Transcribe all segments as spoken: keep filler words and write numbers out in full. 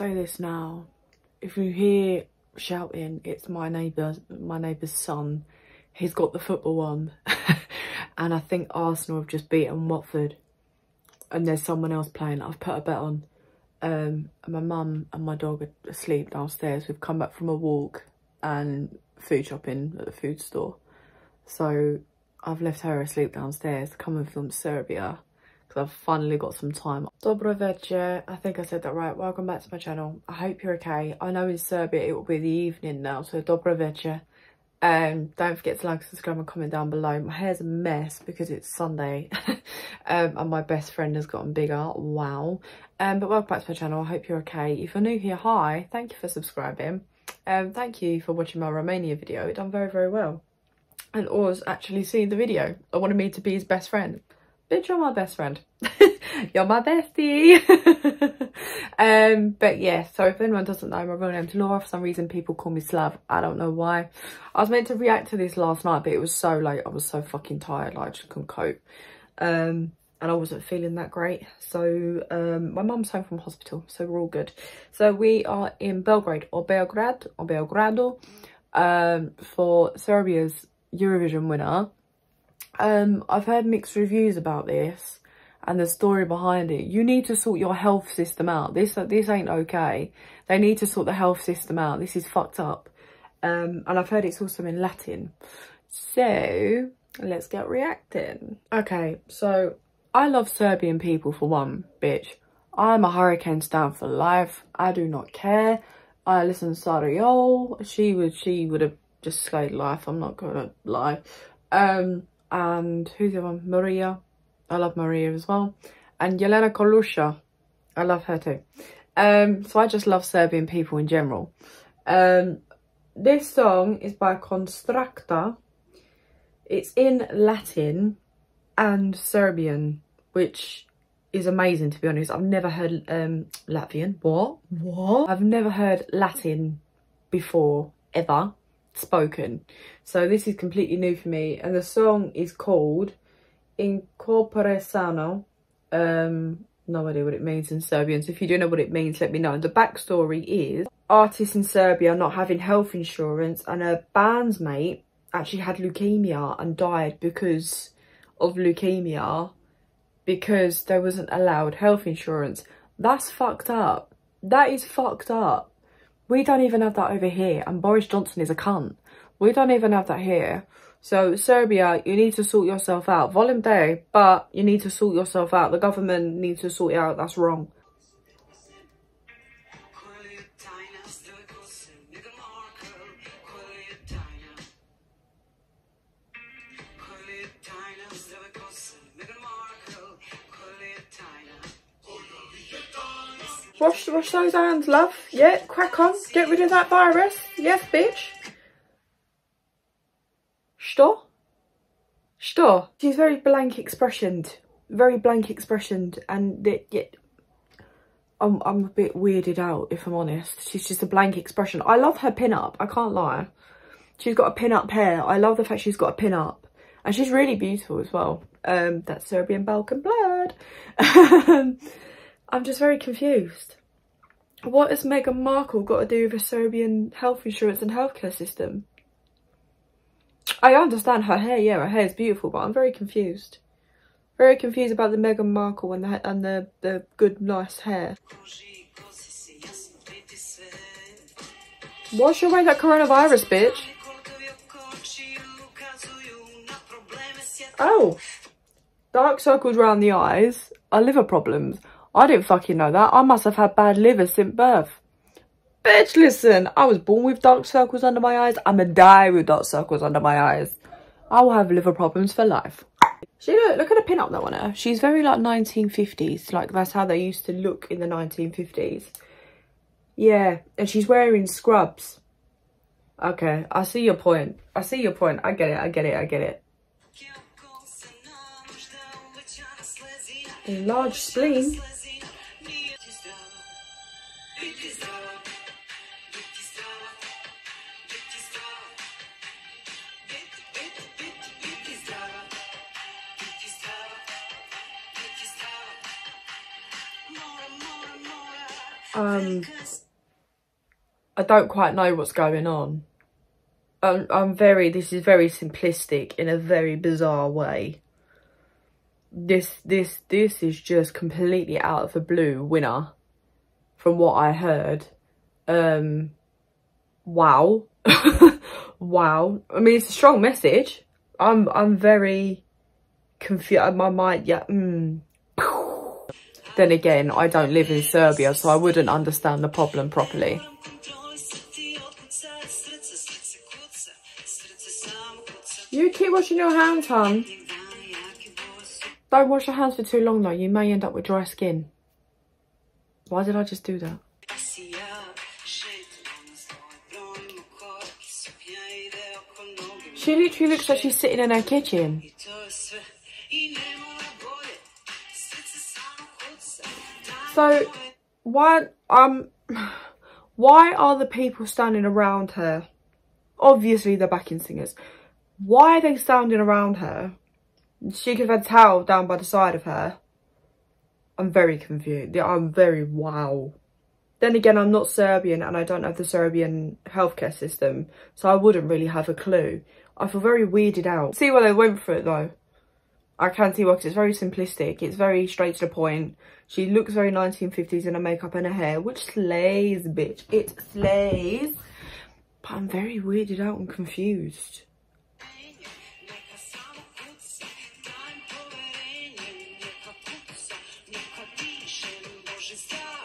say this now, if you hear shouting, it's my neighbour, my neighbour's son. He's got the football on. And I think Arsenal have just beaten Watford and there's someone else playing. I've put a bet on. Um, and my mum and my dog are asleep downstairs. We've come back from a walk and food shopping at the food store. So I've left her asleep downstairs, coming from Serbia, because I've finally got some time. Dobro večer, I think I said that right. Welcome back to my channel. I hope you're okay. I know in Serbia it will be the evening now, so dobro večer. Um, don't forget to like, subscribe and comment down below. My hair's a mess because it's Sunday. um, and my best friend has gotten bigger, wow. Um, but welcome back to my channel, I hope you're okay. If you're new here, hi, thank you for subscribing. Um, thank you for watching my Romania video, it done very, very well. And Oz actually seen the video. I wanted me to be his best friend. Bitch, you're my best friend. You're my bestie. um, but yeah, so if anyone doesn't know, my real name's Laura. For some reason, people call me Slav. I don't know why. I was meant to react to this last night, but it was so late. I was so fucking tired. Like, I just couldn't cope. Um, and I wasn't feeling that great. So um, my mum's home from hospital, so we're all good. So we are in Belgrade, or Belgrade, or Belgrado, um, for Serbia's Eurovision winner. um I've heard mixed reviews about this and the story behind it. You need to sort your health system out. This this ain't okay. They need to sort the health system out. This is fucked up. Um and I've heard it's also in Latin, so let's get reacting. Okay, so I love Serbian people for one, bitch. I'm a Hurricane stan for life. I do not care. I listen to Sarriol. she would she would have just slayed life, I'm not gonna lie. Um and who's the other one? Maria. I love Maria as well, and Jelena Kolusha, I love her too. Um so I just love Serbian people in general. Um this song is by Konstrakta. It's in Latin and Serbian, which is amazing, to be honest. I've never heard um Latvian, what what I've never heard Latin before, ever spoken, so this is completely new for me. And the song is called In Corpore Sano. Um no idea what it means in Serbian, so if you do know what it means, let me know. The backstory is artists in Serbia not having health insurance, and her band's mate actually had leukemia and died because of leukemia because there wasn't allowed health insurance. That's fucked up. That is fucked up. We don't even have that over here. And Boris Johnson is a cunt. We don't even have that here. So Serbia, you need to sort yourself out. Volunteer, but you need to sort yourself out. The government needs to sort it out. That's wrong. Wash, wash those hands, love. Yeah, crack on. Get rid of that virus. Yes, bitch. Što? Što? She's very blank expressioned. Very blank expressioned. And it, it, I'm, I'm a bit weirded out, if I'm honest. She's just a blank expression. I love her pin-up. I can't lie. She's got a pin-up hair. I love the fact she's got a pin-up. And she's really beautiful as well. Um, that's Serbian Balkan blood. I'm just very confused. What has Meghan Markle got to do with the Serbian health insurance and healthcare system? I understand her hair, yeah, her hair is beautiful, but I'm very confused. Very confused about the Meghan Markle and the, and the, the good, nice hair. Wash away that coronavirus, bitch. Oh. Dark circles round the eyes are liver problems. I didn't fucking know that. I must have had bad liver since birth. Bitch, listen. I was born with dark circles under my eyes. I'ma die with dark circles under my eyes. I will have liver problems for life. She look, look at the pin-up though on her. She's very like nineteen fifties. Like that's how they used to look in the nineteen fifties. Yeah, and she's wearing scrubs. Okay, I see your point. I see your point. I get it, I get it, I get it. Large spleen. Um, I don't quite know what's going on. I'm, I'm very, this is very simplistic in a very bizarre way. This, this, this is just completely out of the blue winner, from what I heard. Um, wow. Wow. I mean, it's a strong message. I'm, I'm very confused. My mind, yeah, mm. Then again, I don't live in Serbia, so I wouldn't understand the problem properly. You keep washing your hands, hon. Don't wash your hands for too long, though. You may end up with dry skin. Why did I just do that? She literally looks like she's sitting in her kitchen. So, why, um, why are the people standing around her? Obviously, they're backing singers. Why are they standing around her? She could have had a towel down by the side of her. I'm very confused. I'm very wow. Then again, I'm not Serbian and I don't have the Serbian healthcare system, so I wouldn't really have a clue. I feel very weirded out. See why they went for it though. I can see why, because it's very simplistic. It's very straight to the point. She looks very nineteen fifties in her makeup and her hair, which slays, bitch. It slays. But I'm very weirded out and confused.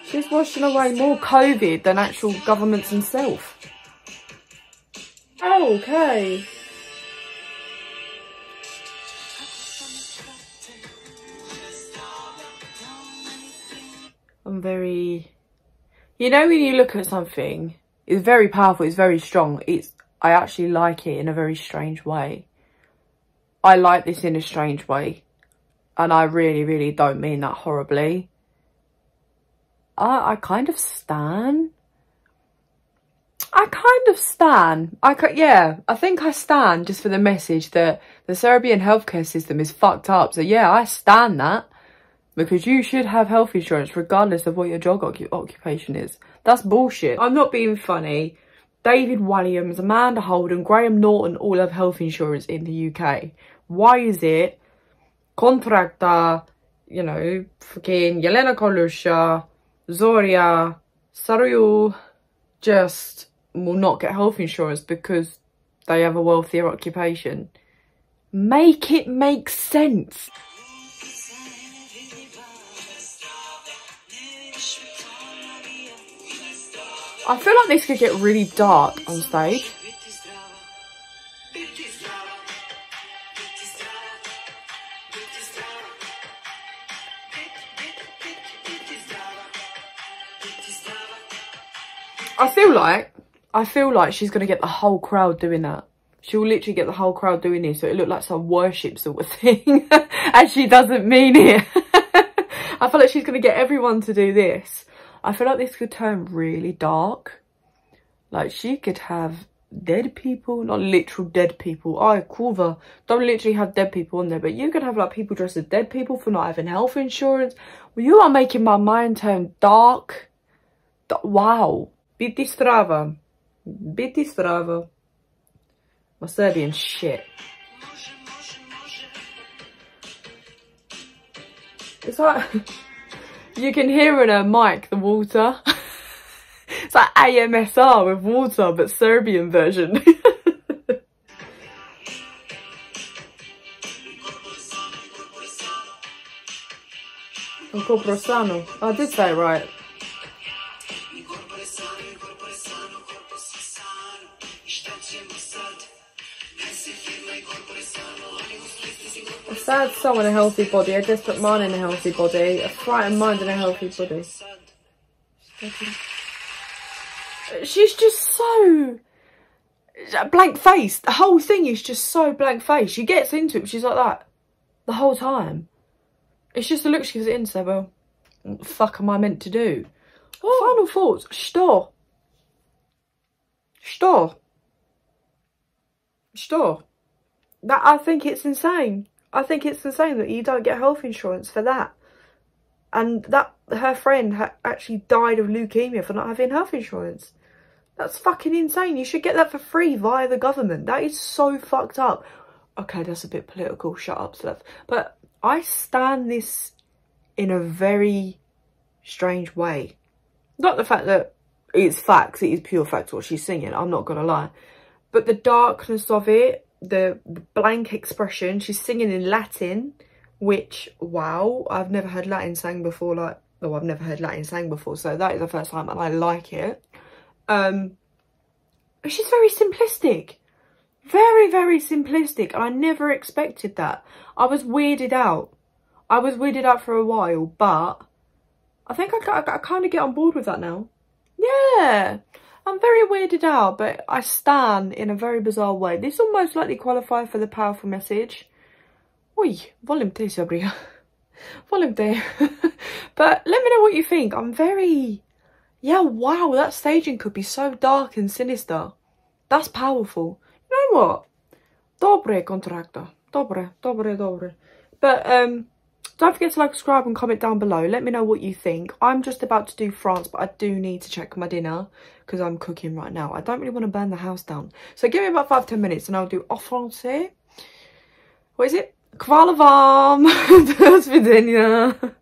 She's washing away more COVID than actual governments themselves. Oh, okay. I'm very... You know when you look at something, it's very powerful, it's very strong. It's I actually like it in a very strange way. I like this in a strange way. And I really, really don't mean that horribly. I, I kind of stan. I kind of stan. I yeah, I think I stan just for the message that the Serbian healthcare system is fucked up. So yeah, I stan that. Because you should have health insurance regardless of what your job oc occupation is. That's bullshit. I'm not being funny. David Walliams, Amanda Holden, Graham Norton all have health insurance in the U K. Why is it Konstrakta, you know, fucking Jelena Kolusha, Zoria, Sarriol just will not get health insurance because they have a wealthier occupation? Make it make sense. I feel like this could get really dark on stage. I feel like, I feel like she's going to get the whole crowd doing that. She'll literally get the whole crowd doing this, so it looked like some worship sort of thing. And she doesn't mean it. I feel like she's going to get everyone to do this. I feel like this could turn really dark. Like, she could have dead people, not literal dead people. Oh, cool. Don't literally have dead people on there, but you could have, like, people dressed as dead people for not having health insurance. Well, you are making my mind turn dark. D wow. Biti Strava. Biti Strava. My Serbian shit. It's like... You can hear in her mic the water. It's like A M S R with water, but Serbian version. In corpore sano. I did say it right. A sad soul in a healthy body, a desperate man in a healthy body, a frightened mind in a healthy body. She's just so blank-faced. The whole thing is just so blank-faced. She gets into it, she's like that the whole time. It's just the look she gives it in, so, well, what the fuck am I meant to do? Oh. Final thoughts. Što? Što? Što? That, I think it's insane. I think it's insane that you don't get health insurance for that. and that her friend ha actually died of leukemia for not having health insurance. That's fucking insane. You should get that for free via the government. That is so fucked up. Okay, that's a bit political. Shut up, Seth. But I stand this in a very strange way. Not the fact that it's facts. It is pure facts what she's singing. I'm not going to lie. But the darkness of it, the blank expression. She's singing in Latin, which, wow, I've never heard Latin sang before. Like, oh, I've never heard Latin sang before. So that is the first time and I like it. Um, she's very simplistic. Very, very simplistic. I never expected that. I was weirded out. I was weirded out for a while, but I think I, I, I kind of get on board with that now. Yeah, I'm very weirded out, but I stand in a very bizarre way. This will most likely qualify for the powerful message. Oi, volume two, Sabria. Volume two. But let me know what you think. I'm very... Yeah, wow, that staging could be so dark and sinister. That's powerful. You know what? Dobre, Konstrakta. Dobre, dobre, dobre. But um, don't forget to like, subscribe and comment down below. Let me know what you think. I'm just about to do France, but I do need to check my dinner because I'm cooking right now. I don't really want to burn the house down. So give me about five to ten minutes and I'll do en français. What is it? Hvala vam. Do videnia.